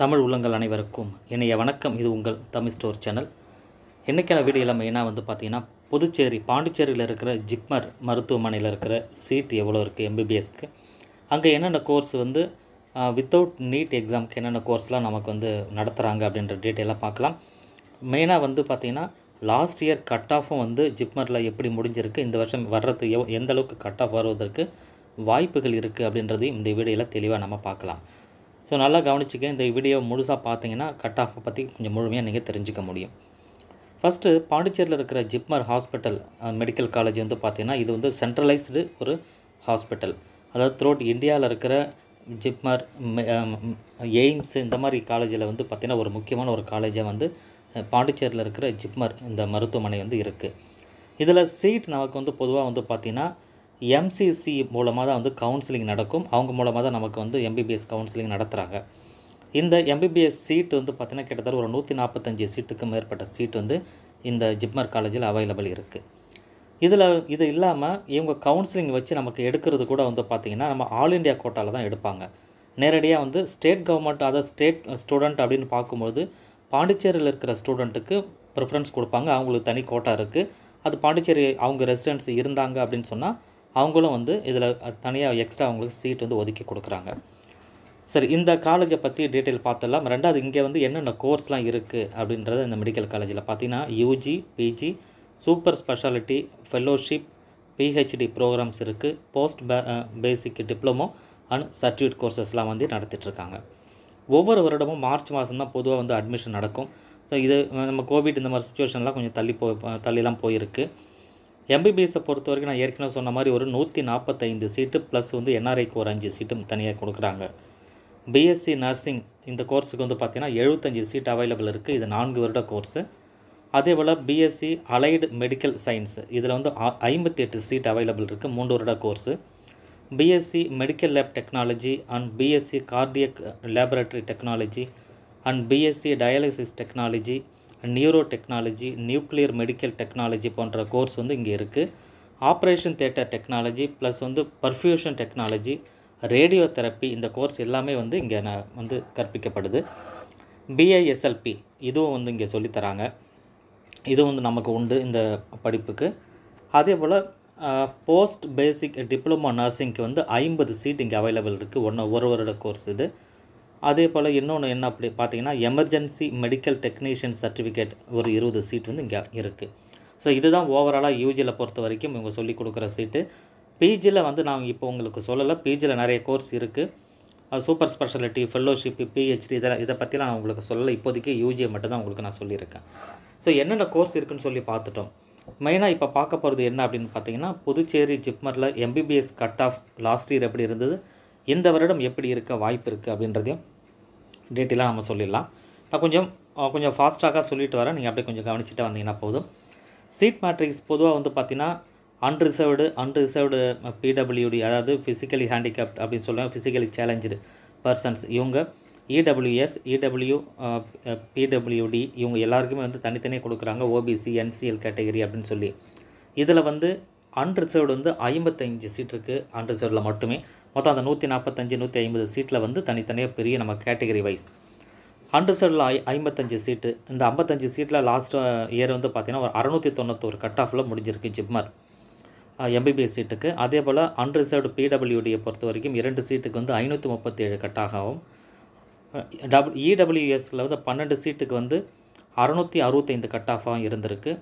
தமிழ் உள்ளங்கள் அனைவருக்கும் இணைய வணக்கம். இது உங்கள் தமிழ் ஸ்டோர் சேனல். இன்றைக்கான வீடியோ இல்லாமல் என்ன வந்து பார்த்திங்கன்னா, புதுச்சேரி பாண்டிச்சேரியில் இருக்கிற ஜிப்மர் மருத்துவமனையில் இருக்கிற சீட் எவ்வளோ இருக்குது எம்பிபிஎஸ்க்கு, அங்கே என்னென்ன கோர்ஸ் வந்து வித்தவுட் நீட் எக்ஸாமுக்கு என்னென்ன கோர்ஸ்லாம் நமக்கு வந்து நடத்துகிறாங்க அப்படின்ற டீட்டெயிலாக பார்க்கலாம். மெயினாக வந்து பார்த்திங்கன்னா, லாஸ்ட் இயர் கட் ஆஃபும் வந்து ஜிப்மரில் எப்படி முடிஞ்சிருக்கு, இந்த வருஷம் வர்றது எந்தளவுக்கு கட் ஆஃப் வருவதற்கு வாய்ப்புகள் இருக்குது அப்படின்றதையும் இந்த வீடியோவில் தெளிவாக நம்ம பார்க்கலாம். ஸோ நல்லா கவனிச்சுக்க, இந்த வீடியோ முழுசாக பார்த்தீங்கன்னா கட் ஆஃபை பற்றி கொஞ்சம் முழுமையாக நீங்கள் தெரிஞ்சுக்க முடியும். ஃபஸ்ட்டு பாண்டிச்சேரியில் இருக்கிற ஜிப்மர் ஹாஸ்பிட்டல் மெடிக்கல் காலேஜ் வந்து பார்த்திங்கன்னா, இது வந்து சென்ட்ரலைஸ்டு ஒரு ஹாஸ்பிட்டல். அதாவது த்ரோட் இந்தியாவில் இருக்கிற ஜிப்மர், எய்ம்ஸ், இந்த மாதிரி காலேஜில் வந்து பார்த்திங்கன்னா ஒரு முக்கியமான ஒரு காலேஜாக வந்து பாண்டிச்சேரியில் இருக்கிற ஜிப்மர் இந்த மருத்துவமனை வந்து இருக்குது. இதில் சீட் நமக்கு வந்து பொதுவாக வந்து பார்த்திங்கன்னா MCC மூலமாக தான் வந்து கவுன்சிலிங் நடக்கும். அவங்க மூலமாக தான் நமக்கு வந்து MBBS கவுன்சிலிங் நடத்துகிறாங்க. இந்த MBBS சீட் வந்து பார்த்திங்கன்னா கிட்டத்தட்ட ஒரு 145 சீட்டுக்கு மேற்பட்ட சீட் வந்து இந்த ஜிப்மர் காலேஜில் அவைலபிள் இருக்குது. இது இல்லாமல் இவங்க கவுன்சிலிங் வச்சு நமக்கு எடுக்கிறது கூட வந்து பார்த்திங்கன்னா நம்ம ஆல் இண்டியா கோட்டாவில் தான் எடுப்பாங்க. நேரடியாக வந்து ஸ்டேட் கவர்மெண்ட், அதாவது ஸ்டேட் ஸ்டூடெண்ட் அப்படின்னு பார்க்கும்போது பாண்டிச்சேரியில் இருக்கிற ஸ்டூடெண்ட்டுக்கு ப்ரிஃபரன்ஸ் கொடுப்பாங்க. அவங்களுக்கு தனி கோட்டா இருக்குது. அது பாண்டிச்சேரி அவங்க ரெசிடென்ட்ஸ் இருந்தாங்க அப்படின்னு சொன்னால் அவங்களும் வந்து இதில் தனியாக எக்ஸ்ட்ரா அவங்களுக்கு சீட் வந்து ஒதுக்கி கொடுக்குறாங்க. சரி, இந்த காலேஜை பற்றி டீட்டெயில் பார்த்தலாம். ரெண்டாவது, இங்கே வந்து என்னென்ன கோர்ஸ்லாம் இருக்குது அப்படின்றத இந்த மெடிக்கல் காலேஜில் பார்த்திங்கன்னா UG, PG, super speciality, fellowship, PhD programmes இருக்குது. Post basic diploma and certificate கோர்ஸஸ்லாம் வந்து நடத்திட்டுருக்காங்க. ஒவ்வொரு வருடமும் மார்ச் மாதம் தான் பொதுவாக வந்து அட்மிஷன் நடக்கும். ஸோ இது நம்ம கோவிட் இந்த மாதிரி சுச்சுவேஷன்லாம் கொஞ்சம் தள்ளிலாம் போயிருக்கு. MBBSஐ பொறுத்த வரைக்கும் நான் ஏற்கனவே சொன்ன மாதிரி ஒரு 145 சீட்டு ப்ளஸ் வந்து NRIக்கு ஒரு 5 சீட்டும் தனியாக கொடுக்குறாங்க. BSc நர்சிங் இந்த கோர்ஸுக்கு வந்து பார்த்திங்கன்னா 75 சீட் அவைலபிள் இருக்குது. இது 4 வருட கோர்ஸு. அதே போல் BSc அலைடு மெடிக்கல் சயின்ஸ், இதில் வந்து 58 சீட் அவைலபிள் இருக்குது, 3 வருட course. BSc medical lab technology and BSc cardiac laboratory technology and BSc dialysis technology, neuro technology, nuclear medical technology போன்ற கோர்ஸ் வந்து இங்கே இருக்குது. ஆப்ரேஷன் தியேட்டர் டெக்னாலஜி ப்ளஸ் வந்து பர்ஃப்யூஷன் டெக்னாலஜி, ரேடியோ தெரப்பி, இந்த கோர்ஸ் எல்லாமே வந்து இங்கே வந்து கற்பிக்கப்படுது. BISLP இதுவும் வந்து இங்கே சொல்லித்தராங்க. இது வந்து நமக்கு உண்டு இந்த படிப்புக்கு. அதே போல் போஸ்ட் பேசிக் டிப்ளமோ நர்சிங்க்கு வந்து 50 சீட் இங்கே அவைலபிள் இருக்குது. ஒரு வருட கோர்ஸ் இது. அதே போல் இன்னொன்று என்ன அப்படி பார்த்திங்கன்னா, எமர்ஜென்சி மெடிக்கல் டெக்னீஷியன் சர்டிஃபிகேட் ஒரு 20 சீட் வந்து இங்கே இருக்குது. ஸோ இதுதான் ஓவராலாக UGயில் பொறுத்த வரைக்கும் இவங்க சொல்லி கொடுக்குற சீட்டு. PGயில் வந்து நான் இப்போ உங்களுக்கு சொல்லலை. PGயில் நிறைய கோர்ஸ் இருக்குது. சூப்பர் ஸ்பெஷாலிட்டி, ஃபெல்லோஷிப், PhD இதை பற்றிலாம் நான் உங்களுக்கு சொல்லலை. இப்போதைக்கு UGயை மட்டும்தான் உங்களுக்கு நான் சொல்லியிருக்கேன். ஸோ என்னென்ன கோர்ஸ் இருக்குதுன்னு சொல்லி பார்த்துட்டோம். மெயினாக இப்போ பார்க்க போகிறது என்ன அப்படின்னு பார்த்திங்கன்னா, புதுச்சேரி ஜிப்மரில் MBBS cut off last year எப்படி இருந்தது, இந்த வருடம் எப்படி இருக்க வாய்ப்பு இருக்குது அப்படின்றதையும் டீட்டெயிலாக நம்ம சொல்லிடலாம். நான் கொஞ்சம் ஃபாஸ்ட்டாக சொல்லிட்டு வரேன். நீங்கள் அப்படியே கொஞ்சம் கவனிச்சுட்டு வந்தீங்கன்னா போதும். சீட் மேட்ரிக்ஸ் பொதுவாக வந்து பார்த்திங்கன்னா அன்ரிசர்வ்டு PWD, அதாவது ஃபிசிக்கலி ஹேண்டிகேப்ட் அப்படின்னு சொல்லுவாங்க, ஃபிசிக்கலி சேலஞ்சு பர்சன்ஸ் இவங்க, EWS, PWD இவங்க எல்லாருக்குமே வந்து தனித்தனியாக கொடுக்குறாங்க. OBC, NCL கேட்டகரி அப்படின்னு சொல்லி. இதில் வந்து அன்ரிசர்வ்டு வந்து 55 சீட் இருக்குது. அன்ரிசர்வ்டில் மட்டுமே மொத்தம் அந்த 145, 150 சீட்டில் வந்து தனித்தனியாக பெரிய நம்ம கேட்டகரி வைஸ் அன்ரிசர்வ்டில் 55 சீட்டு. இந்த 55 சீட்டில் லாஸ்ட் இயர் வந்து பார்த்திங்கன்னா ஒரு 691 கட் ஆஃபில் முடிஞ்சிருக்கு ஜிப்மர் MBBS சீட்டுக்கு. அதே போல் அன்ரிசர்வ்டு PWDயை பொறுத்த வரைக்கும் 2 சீட்டுக்கு வந்து 537 கட் ஆகும். EWSல வந்து 12 சீட்டுக்கு வந்து 665 கட் ஆஃபாகவும் இருந்திருக்கு.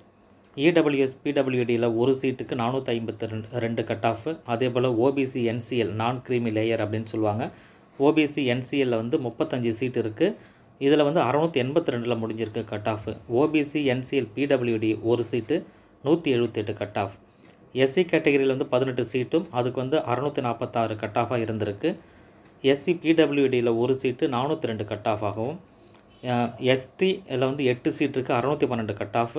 EWS PWDயில் ஒரு சீட்டுக்கு 452 கட் ஆஃப். அதே போல் OBC NCL, non creamy layer அப்படின்னு சொல்லுவாங்க, OBC NCLல வந்து 35 சீட் இருக்குது. இதில் வந்து 682 முடிஞ்சிருக்கு cut off. OBC NCL PWD ஒரு சீட்டு, 178 கட் ஆஃப். SC கேட்டகரியில் வந்து 18 சீட்டும் அதுக்கு வந்து 646 கட் ஆஃபாக இருந்திருக்கு. SC PWDயில் ஒரு சீட்டு 402 கட் ஆஃப் ஆகவும், STயில் வந்து 8 சீட் இருக்குது, 612 கட் ஆஃப்.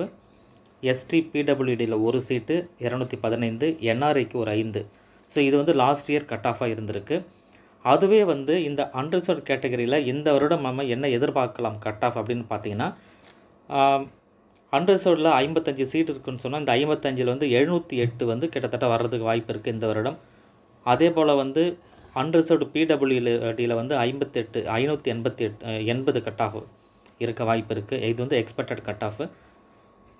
ST PWDயில் ஒரு சீட்டு 215, NRIக்கு ஒரு 5. ஸோ இது வந்து லாஸ்ட் இயர் கட் ஆஃபாக இருந்திருக்கு. அதுவே வந்து இந்த அன்ரிசர்வ்டு கேட்டகரியில் இந்த வருடம் நம்ம என்ன எதிர்பார்க்கலாம் கட் ஆஃப் அப்படின்னு பார்த்திங்கன்னா, அன்ரிசர்வ்டில் 55 சீட் இருக்குதுன்னு சொன்னால் இந்த 55ல் வந்து 708 வந்து கிட்டத்தட்ட வர்றதுக்கு வாய்ப்பு இருக்குது இந்த வருடம். அதே போல் வந்து அன்ரிசர்வ்டு பிடபிள்யூடியில் வந்து 580 கட் ஆஃப் இருக்க வாய்ப்பு இருக்குது. இது வந்து எக்ஸ்பெக்டட் கட் ஆஃப்.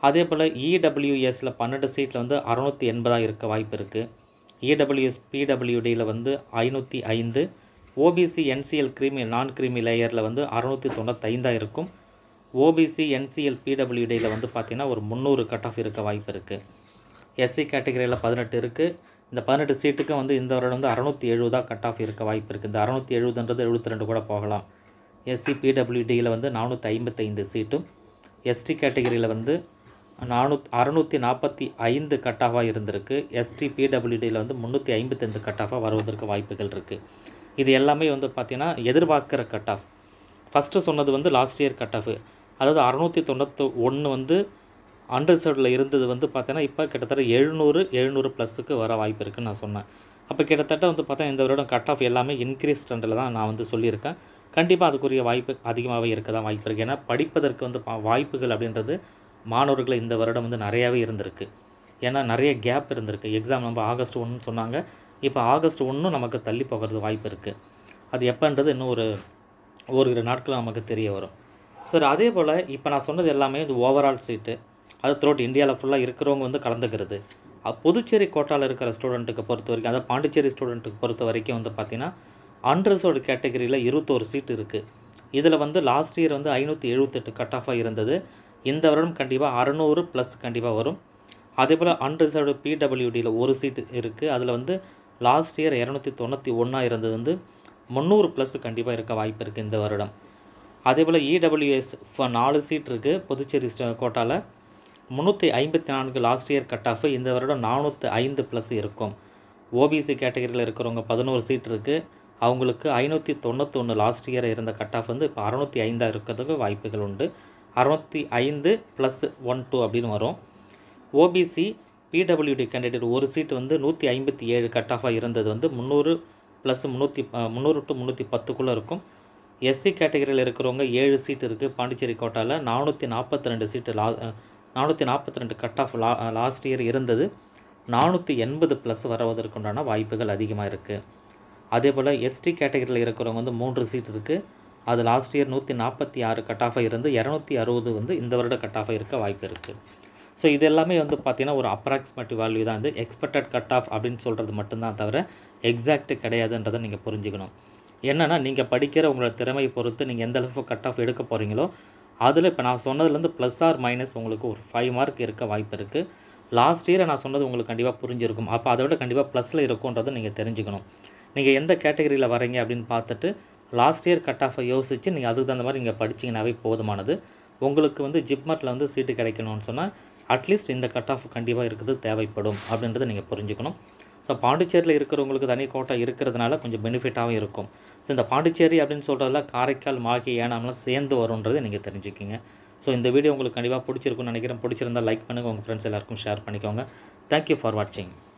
அதே போல் இடபிள்யூஎஸில் 12 சீட்டில் வந்து 680 இருக்க வாய்ப்பு இருக்குது. இடபிள்யூஎஸ் பிடபிள்யூடியில் வந்து 505. OBC NCL creamy non creamy லேயரில் வந்து 695 இருக்கும். ஓபிசி என்சிஎல் பிடபிள்யூடியில் வந்து பார்த்திங்கன்னா ஒரு 300 கட் ஆஃப் இருக்க வாய்ப்பு இருக்குது. எஸ்சி கேட்டகரியில் 18 இருக்குது. இந்த 18 சீட்டுக்கு வந்து இந்த வருடம் வந்து 670 கட் ஆஃப் இருக்க வாய்ப்பு இருக்குது. இந்த 670ன்றது 72 கூட போகலாம். எஸ்சி பிடபிள்யூடியில் வந்து 455 சீட்டும் எஸ்டி கேட்டகரியில் வந்து 645 கட் ஆஃபாக இருந்திருக்கு. எஸ்டி பிடபிள்யூடியில் வந்து 355 கட் ஆஃபாக வருவதற்கு வாய்ப்புகள் இருக்குது. இது எல்லாமே வந்து பார்த்திங்கன்னா எதிர்பார்க்குற கட் ஆஃப். ஃபஸ்ட்டு சொன்னது வந்து லாஸ்ட் இயர் கட் ஆஃபு, அதாவது 691 வந்து அன்ரிசர்வ்டில் இருந்தது வந்து பார்த்தோன்னா இப்போ கிட்டத்தட்ட 700 ப்ளஸுக்கு வர வாய்ப்பு இருக்குதுன்னு நான் சொன்னேன். அப்போ கிட்டத்தட்ட வந்து பார்த்தா இந்த வருடம் கட் ஆஃப் எல்லாமே இன்க்ரீஸ் ட்ரெண்டில் தான் நான் வந்து சொல்லியிருக்கேன். கண்டிப்பாக அதுக்குரிய வாய்ப்பு அதிகமாகவே இருக்க தான் வாய்ப்பு இருக்குது. ஏன்னா படிப்பதற்கு வந்து வாய்ப்புகள் அப்படின்றது மாணவர்களை இந்த வருடம் வந்து நிறையாவே இருந்திருக்கு. ஏன்னா நிறைய கேப் இருந்திருக்கு. எக்ஸாம் நம்ம ஆகஸ்ட் 1 சொன்னாங்க, இப்போ ஆகஸ்ட் 1 நமக்கு தள்ளி போகிறது வாய்ப்பு இருக்குது. அது எப்போன்றது இன்னும் ஒரு நாட்களில் நமக்கு தெரிய வரும். சரி, அதே போல் இப்போ நான் சொன்னது எல்லாமே இது ஓவரால் சீட்டு, அது த்ரோட் இந்தியாவில் ஃபுல்லாக இருக்கிறவங்க வந்து கலந்துக்கிறது. புதுச்சேரி கோட்டாவில் இருக்கிற ஸ்டூடெண்ட்டுக்கு பொறுத்த வரைக்கும், அதாவது பாண்டிச்சேரி ஸ்டூடெண்ட்டுக்கு பொறுத்த வரைக்கும் வந்து பார்த்திங்கன்னா அன்ரிசர்வ்டு கேட்டகரியில் 21 சீட் இருக்குது. இதில் வந்து லாஸ்ட் இயர் வந்து 578 கட் ஆஃபாக இருந்தது. இந்த வருடம் கண்டிப்பாக 600 ப்ளஸ் கண்டிப்பாக வரும். அதே போல் அன்ரிசர்வ்டு பிடபிள்யூடியில் ஒரு சீட்டு இருக்குது. அதில் வந்து லாஸ்ட் இயர் 291 இருந்தது வந்து 300 ப்ளஸ் கண்டிப்பாக இருக்க வாய்ப்பு இருக்குது இந்த வருடம். அதே போல் இடபிள்யூஎஸ் 4 சீட் இருக்குது புதுச்சேரி கோட்டாவில். 354 லாஸ்ட் இயர் கட் ஆஃப், இந்த வருடம் 405 ப்ளஸ் இருக்கும். ஓபிசி கேட்டகரியில் இருக்கிறவங்க 11 சீட் இருக்குது. அவங்களுக்கு 591 லாஸ்ட் இயர் இருந்த கட் ஆஃப் வந்து இப்போ 605 இருக்கிறதுக்கு வாய்ப்புகள் உண்டு. 605 ப்ளஸ் 12 அப்படின்னு வரும். ஓபிசி பிடபிள்யூடி கேண்டிடேட் ஒரு சீட் வந்து 157 கட் ஆஃபாக இருந்தது வந்து 300 ப்ளஸ் 300 to 310 இருக்கும். எஸ்சி கேட்டகரியில் இருக்கிறவங்க 7 சீட் இருக்குது பாண்டிச்சேரி கோட்டாவில். 442 seat 442 cut off last year இருந்தது. 480 ப்ளஸ் வரவதற்குண்டான வாய்ப்புகள் அதிகமாக இருக்குது. அதே போல் எஸ்டி கேட்டகரியில் இருக்கிறவங்க வந்து 3 சீட் இருக்குது. அது லாஸ்ட் இயர் 146 கட் ஆஃபாக இருந்து 260 வந்து இந்த வருட கட் ஆஃபாக இருக்க வாய்ப்பு இருக்குது. ஸோ இது எல்லாமே வந்து பார்த்திங்கன்னா ஒரு அப்ராக்சிமேட்டிவ் வேல்யூ தான். இது எக்ஸ்பெக்டட் கட் ஆஃப் அப்படின்னு சொல்கிறது மட்டும்தான், தவிர எக்ஸாக்ட்டு கிடையாதுன்றதை நீங்கள் புரிஞ்சுக்கணும். என்னென்னா நீங்கள் படிக்கிற உங்களோட திறமையை பொறுத்து நீங்கள் எந்த அளவுக்கு கட் ஆஃப் எடுக்க போகிறீங்களோ அதில் இப்போ நான் சொன்னதுலேருந்து ப்ளஸ் ஆர் மைனஸ் உங்களுக்கு ஒரு 5 மார்க் இருக்க வாய்ப்பு இருக்குது. லாஸ்ட் இயரை நான் சொன்னது உங்களுக்கு கண்டிப்பாக புரிஞ்சிருக்கும். அப்போ அதை விட கண்டிப்பாக ப்ளஸில் இருக்கும்ன்றதை நீங்கள் தெரிஞ்சுக்கணும். நீங்கள் எந்த கேட்டகரியில் வரீங்க அப்படின்னு பார்த்துட்டு லாஸ்ட் இயர் கட் ஆஃபை யோசித்து நீங்கள் அதுக்கு தகுந்த மாதிரி நீங்கள் படிச்சிங்கனாவே போதுமானது. உங்களுக்கு வந்து ஜிப்மரில் வந்து சீட்டு கிடைக்கணும்னு சொன்னால் அட்லீஸ்ட் இந்த கட் ஆஃப் கண்டிப்பாக இருக்கிறது தேவைப்படும் அப்படின்றத நீங்கள் புரிஞ்சுக்கணும். ஸோ பாண்டிச்சேரியில் இருக்கிறவங்களுக்கு தனி கோட்டா இருக்கிறதுனால கொஞ்சம் பெனிஃபிட்டாகவும் இருக்கும். ஸோ இந்த பாண்டிச்சேரி அப்படின்னு சொல்கிறதுல காரைக்கால், மாகி, ஏனாம்லாம் சேர்ந்து வரும்ன்றதை நீங்கள் தெரிஞ்சுக்கிங்க. ஸோ இந்த வீடியோ உங்களுக்கு கண்டிப்பாக பிடிச்சிருக்குன்னு நினைக்கிறேன். பிடிச்சிருந்தால் லைக் பண்ணுங்கள், உங்கள் ஃப்ரெண்ட்ஸ் எல்லாருக்கும் ஷேர் பண்ணிக்கோங்க. தேங்க்யூ ஃபார் வாட்சிங்.